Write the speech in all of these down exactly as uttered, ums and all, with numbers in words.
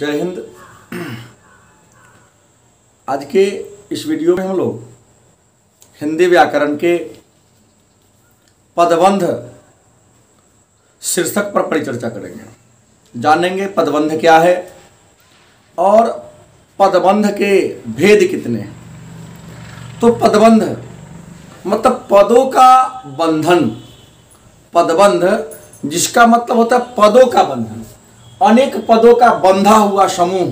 जय हिंद। आज के इस वीडियो में हम लोग हिंदी व्याकरण के पदबंध शीर्षक पर परिचर्चा करेंगे, जानेंगे पदबंध क्या है और पदबंध के भेद कितने हैं। तो पदबंध मतलब पदों का बंधन, पदबंध जिसका मतलब होता है पदों का बंधन, अनेक पदों का बंधा हुआ समूह,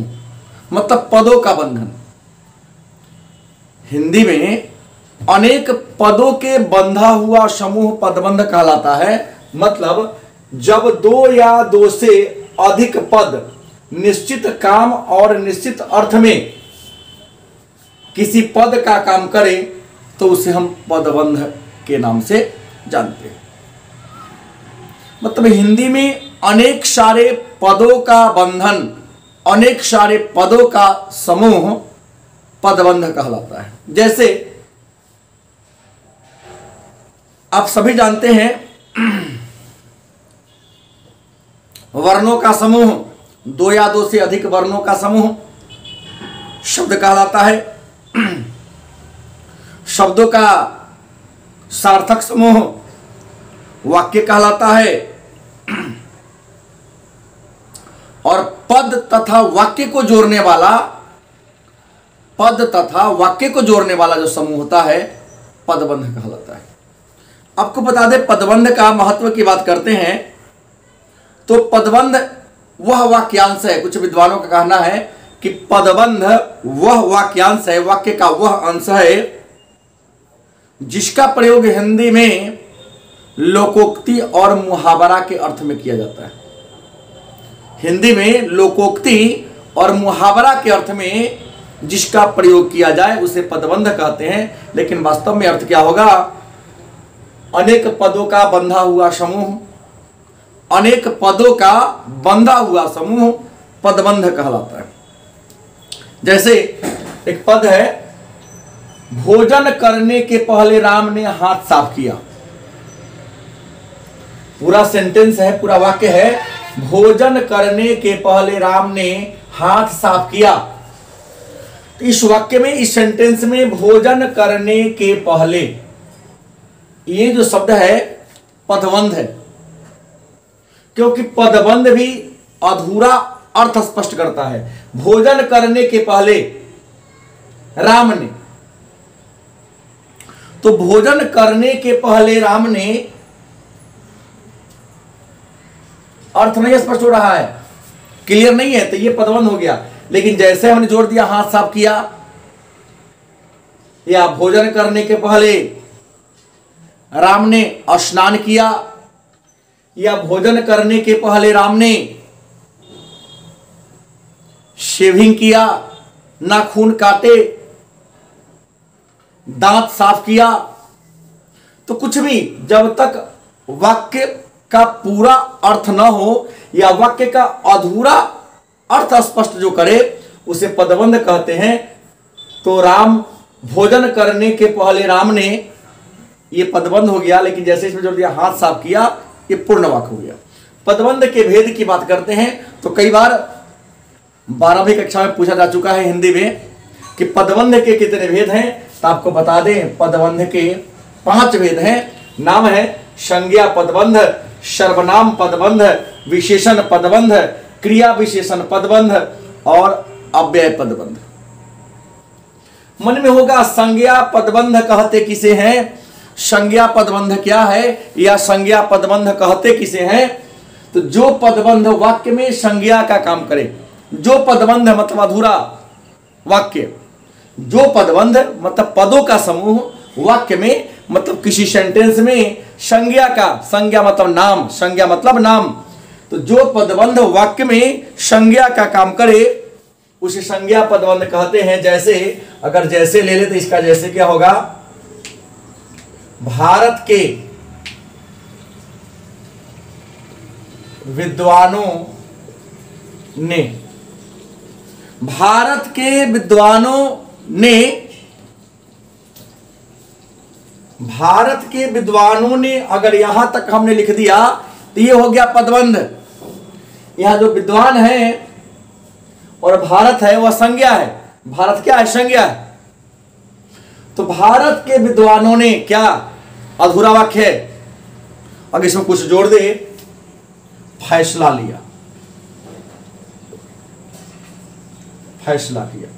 मतलब पदों का बंधन। हिंदी में अनेक पदों के बंधा हुआ समूह पदबंध कहलाता है। मतलब जब दो या दो से अधिक पद निश्चित काम और निश्चित अर्थ में किसी पद का काम करें तो उसे हम पदबंध के नाम से जानते हैं। मतलब हिंदी में अनेक सारे पदों का बंधन, अनेक सारे पदों का समूह पदबंध कहलाता है। जैसे आप सभी जानते हैं वर्णों का समूह, दो या दो से अधिक वर्णों का समूह शब्द कहलाता है। शब्दों का सार्थक समूह वाक्य कहलाता है। और पद तथा वाक्य को जोड़ने वाला, पद तथा वाक्य को जोड़ने वाला जो समूह होता है पदबंध कहलाता है। आपको बता दें पदबंध का महत्व की बात करते हैं तो पदबंध वह वाक्यांश है, कुछ विद्वानों का कहना है कि पदबंध वह वाक्यांश है, वाक्य का वह अंश है जिसका प्रयोग हिंदी में लोकोक्ति और मुहावरा के अर्थ में किया जाता है। हिंदी में लोकोक्ति और मुहावरा के अर्थ में जिसका प्रयोग किया जाए उसे पदबंध कहते हैं। लेकिन वास्तव में अर्थ क्या होगा? अनेक पदों का बंधा हुआ समूह, अनेक पदों का बंधा हुआ समूह पदबंध कहलाता है। जैसे एक पद है, भोजन करने के पहले राम ने हाथ साफ किया। पूरा सेंटेंस है, पूरा वाक्य है, भोजन करने के पहले राम ने हाथ साफ किया। इस वाक्य में, इस सेंटेंस में भोजन करने के पहले, ये जो शब्द है पदबंध है, क्योंकि पदबंध भी अधूरा अर्थ स्पष्ट करता है। भोजन करने के पहले राम ने, तो भोजन करने के पहले राम ने अर्थ नहीं स्पष्ट हो रहा है, क्लियर नहीं है, तो ये पदबंध हो गया। लेकिन जैसे हमने जोड़ दिया हाथ साफ किया या भोजन करने के पहले राम ने स्नान किया या भोजन करने के पहले राम ने शेविंग किया, नाखून काटे, दांत साफ किया, तो कुछ भी जब तक वाक्य का पूरा अर्थ न हो या वाक्य का अधूरा अर्थ स्पष्ट जो करे उसे पदबंध कहते हैं। तो राम, भोजन करने के पहले राम ने, ये पदबंध हो गया। लेकिन जैसे इसमें जोड़ दिया हाथ साफ किया, ये पूर्ण वाक्य हो गया। पदबंध के भेद की बात करते हैं तो कई बार बारहवीं कक्षा में पूछा जा चुका है हिंदी में कि पदबंध के कितने भेद हैं। तो आपको बता दें पदबंध के पांच भेद हैं। नाम है संज्ञा पदबंध, सर्वनाम पदबंध, विशेषण पदबंध, क्रिया विशेषण पदबंध और अव्यय पदबंध। मन में होगा संज्ञा पदबंध कहते किसे हैं, संज्ञा पदबंध क्या है या संज्ञा पदबंध कहते किसे हैं। तो जो पदबंध वाक्य में संज्ञा का काम करे, जो पदबंध मतलब अधूरा वाक्य, जो पदबंध मतलब पदों का समूह वाक्य में, मतलब किसी सेंटेंस में संज्ञा का, संज्ञा मतलब नाम, संज्ञा मतलब नाम, तो जो पदबंध वाक्य में संज्ञा का काम करे उसे संज्ञा पदबंध कहते हैं। जैसे अगर जैसे ले ले तो इसका जैसे क्या होगा, भारत के विद्वानों ने, भारत के विद्वानों ने, भारत के विद्वानों ने, अगर यहां तक हमने लिख दिया तो ये हो गया पदबंध। यहां जो विद्वान है और भारत है वह संज्ञा है। भारत क्या है? संज्ञा है। तो भारत के विद्वानों ने क्या, अधूरा वाक्य है, अगर इसमें कुछ जोड़ दे, फैसला लिया, फैसला किया।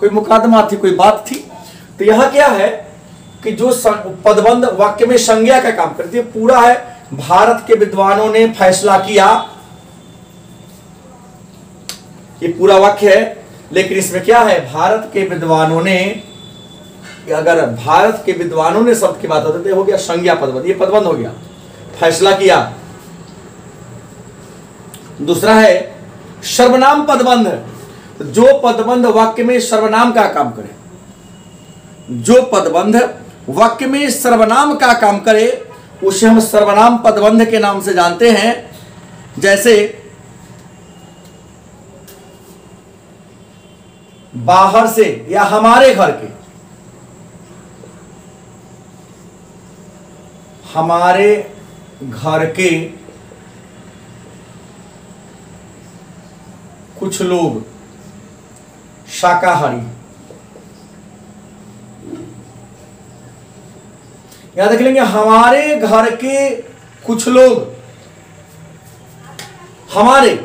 कोई मुकदमा थी, कोई बात थी। तो यह क्या है कि जो पदबंध वाक्य में संज्ञा का काम करती है, पूरा है भारत के विद्वानों ने फैसला किया, ये पूरा वाक्य है। लेकिन इसमें क्या है, भारत के विद्वानों ने, अगर भारत के विद्वानों ने शब्द की बात होती तो हो गया संज्ञा पदबंध, ये पदबंध हो गया, फैसला किया। दूसरा है सर्वनाम पदबंध, जो पदबंध वाक्य में सर्वनाम का काम करे, जो पदबंध वाक्य में सर्वनाम का काम करे उसे हम सर्वनाम पदबंध के नाम से जानते हैं। जैसे बाहर से या हमारे घर के, हमारे घर के कुछ लोग शाकाहारी। याद रख लेंगे, हमारे घर के कुछ लोग, हमारे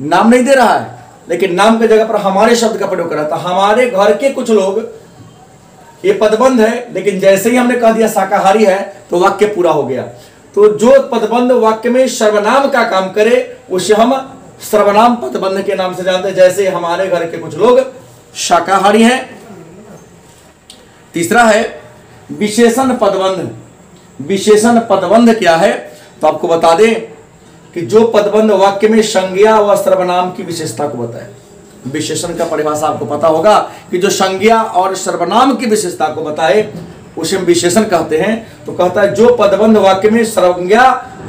नाम नहीं दे रहा है लेकिन नाम की जगह पर हमारे शब्द का प्रयोग कर रहा था। हमारे घर के कुछ लोग, ये पदबंध है, लेकिन जैसे ही हमने कह दिया शाकाहारी है तो वाक्य पूरा हो गया। तो जो पदबंध वाक्य में सर्वनाम का काम करे उसे हम सर्वनाम पदबंध के नाम से जानते हैं। जैसे हमारे घर के कुछ लोग शाकाहारी हैं। तीसरा है विशेषण पदबंध। विशेषण पदबंध क्या है? तो आपको बता दें कि जो पदबंध वाक्य में संज्ञा व सर्वनाम की विशेषता को बताए। विशेषण का परिभाषा आपको पता होगा कि जो संज्ञा और सर्वनाम की विशेषता को बताए उसे हम विशेषण कहते हैं। तो कहता है जो पदबंध वाक्य में संज्ञा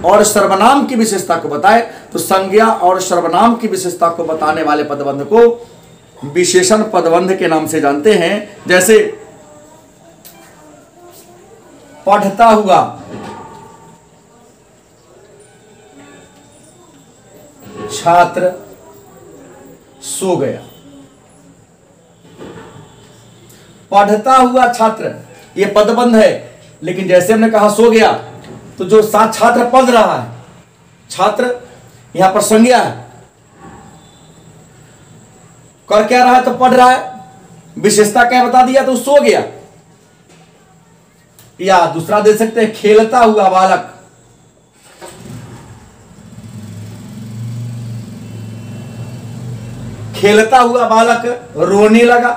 और सर्वनाम की विशेषता को बताए, तो संज्ञा और सर्वनाम की विशेषता को बताने वाले पदबंध को विशेषण पदबंध के नाम से जानते हैं। जैसे पढ़ता हुआ, छात्र सो गया। पढ़ता हुआ छात्र, यह पदबंध है, लेकिन जैसे हमने कहा सो गया, तो जो साथ छात्र पढ़ रहा है, छात्र यहां पर संज्ञा है, कर क्या रहा है, तो पढ़ रहा है। विशेषता क्या बता दिया, तो सो गया। या दूसरा दे सकते हैं, खेलता हुआ बालक, खेलता हुआ बालक रोने लगा।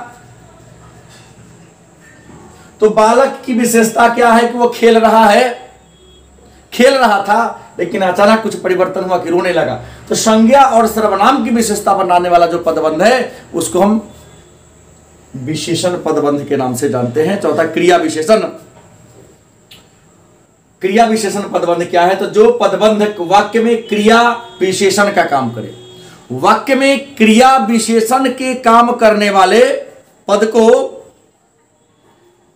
तो बालक की विशेषता क्या है कि वो खेल रहा है, खेल रहा था लेकिन अचानक कुछ परिवर्तन हुआ कि रोने लगा। तो संज्ञा और सर्वनाम की विशेषता बनाने वाला जो पदबंध है उसको हम विशेषण पदबंध के नाम से जानते हैं। चौथा क्रिया विशेषण। क्रिया विशेषण पदबंध क्या है? तो जो पदबंध वाक्य में क्रिया विशेषण का काम करे, वाक्य में क्रिया विशेषण के काम करने वाले पद को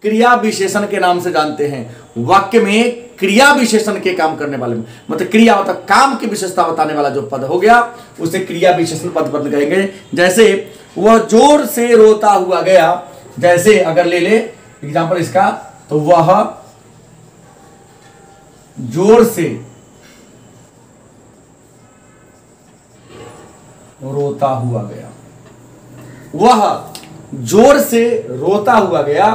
क्रिया विशेषण के नाम से जानते हैं। वाक्य में क्रिया विशेषण के काम करने वाले, मतलब क्रिया मतलब काम की विशेषता बताने वाला जो पद हो गया उसे क्रिया विशेषण पदबंध कहेंगे। जैसे वह जोर से रोता हुआ गया। जैसे अगर ले ले एग्जाम्पल इसका, तो वह जोर से रोता हुआ गया, वह जोर से रोता हुआ गया।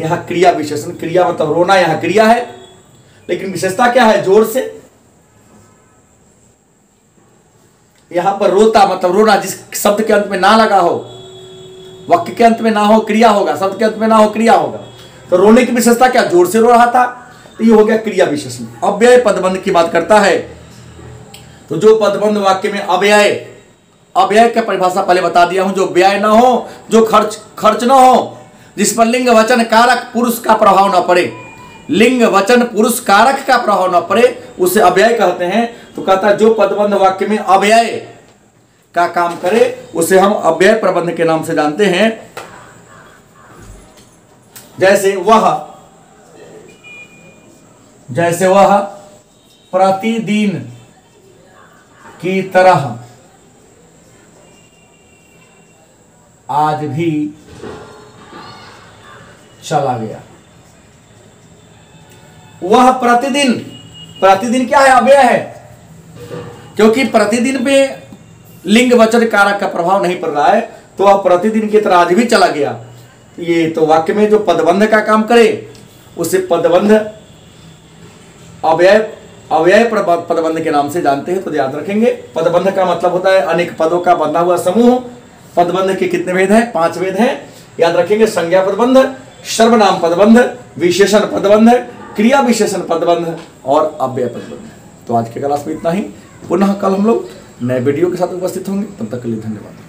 यहां क्रिया विशेषण, क्रिया मतलब रोना, यहां क्रिया है लेकिन विशेषता क्या है, जोर से। यहां पर रोता मतलब रोना, जिस शब्द के अंत में ना लगा हो, वाक्य के अंत में ना हो क्रिया होगा, शब्द के अंत में ना हो क्रिया होगा। तो रोने की विशेषता क्या, जोर से रो रहा था। तो ये हो गया क्रिया विशेषण। अव्यय पदबंध की बात करता है, तो जो पदबंध वाक्य में अव्यय, अव्यय की परिभाषा पहले बता दिया हूं, जो व्यय ना हो, जो खर्च खर्च ना हो, जिस पर लिंग वचन कारक पुरुष का प्रभाव ना पड़े, लिंग वचन पुरुष कारक का प्रभाव ना पड़े उसे अव्यय कहते हैं। तो कहता है जो पदबंध वाक्य में अव्यय का काम करे उसे हम अव्यय प्रबंध के नाम से जानते हैं। जैसे वह, जैसे वह प्रतिदिन की तरह आज भी चला गया। वह प्रतिदिन, प्रतिदिन क्या है? अव्यय है, क्योंकि प्रतिदिन पे लिंग वचन कारक का प्रभाव नहीं पड़ रहा है, तो वह प्रतिदिन की तरह आज भी चला गया। ये तो वाक्य में जो पदबंध का काम करे उसे पदबंध अव्यय अव्यय पदबंध के नाम से जानते हैं, तो याद रखेंगे। पदबंध का मतलब होता है अनेक पदों का बंधा हुआ समूह। पदबंध के कितने भेद हैं? पांच भेद हैं, याद रखेंगे। संज्ञा पदबंध, सर्वनाम पदबंध, विशेषण पदबंध, क्रिया विशेषण पदबंध और अव्यय पदबंध। तो आज के क्लास में इतना ही। पुनः कल हम लोग नए वीडियो के साथ उपस्थित होंगे। तब तक के लिए धन्यवाद।